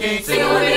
king. Sing it with me.